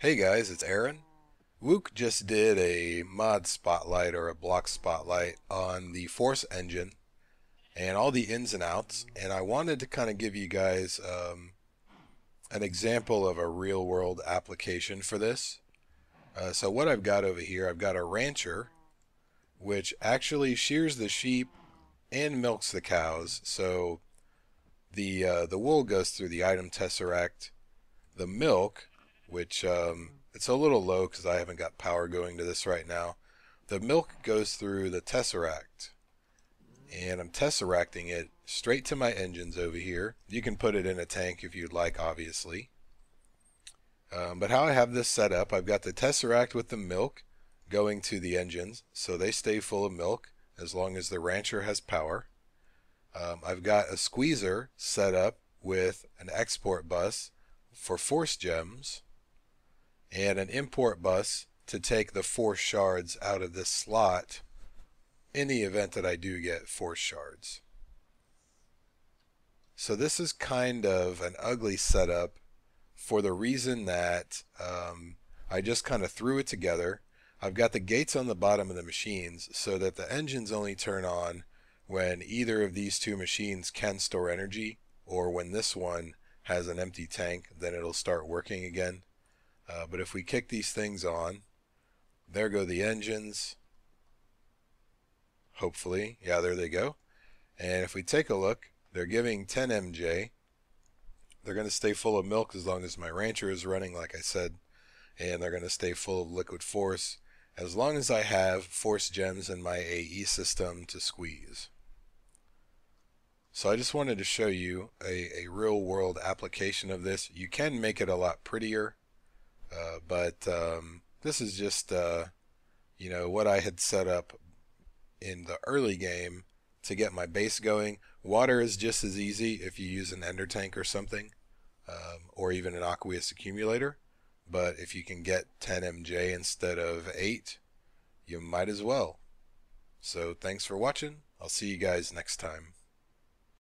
Hey guys, it's Aaron. Wook just did a mod spotlight or a block spotlight on the force engine and all the ins and outs, and I wanted to kind of give you guys an example of a real world application for this. So what I've got over here, I've got a rancher which actually shears the sheep and milks the cows, so the wool goes through the item tesseract, the milk, which it's a little low because I haven't got power going to this right now. The milk goes through the tesseract, and I'm tesseracting it straight to my engines over here. You can put it in a tank if you'd like, obviously. But how I have this set up, I've got the tesseract with the milk going to the engines, so they stay full of milk as long as the rancher has power. I've got a squeezer set up with an export bus for force gems, and an import bus to take the force shards out of this slot in the event that I do get force shards. So this is kind of an ugly setup for the reason that I just kind of threw it together. I've got the gates on the bottom of the machines so that the engines only turn on when either of these two machines can store energy, or when this one has an empty tank, then it'll start working again. But if we kick these things on, there go the engines, hopefully. Yeah, there they go. And if we take a look, they're giving 10 MJ. They're going to stay full of milk as long as my rancher is running, like I said. And they're going to stay full of liquid force as long as I have force gems in my AE system to squeeze. So I just wanted to show you a real world application of this. You can make it a lot prettier. But this is just, you know, what I had set up in the early game to get my base going. Water is just as easy if you use an ender tank or something, or even an aqueous accumulator. But if you can get 10 MJ instead of 8, you might as well. So thanks for watching. I'll see you guys next time.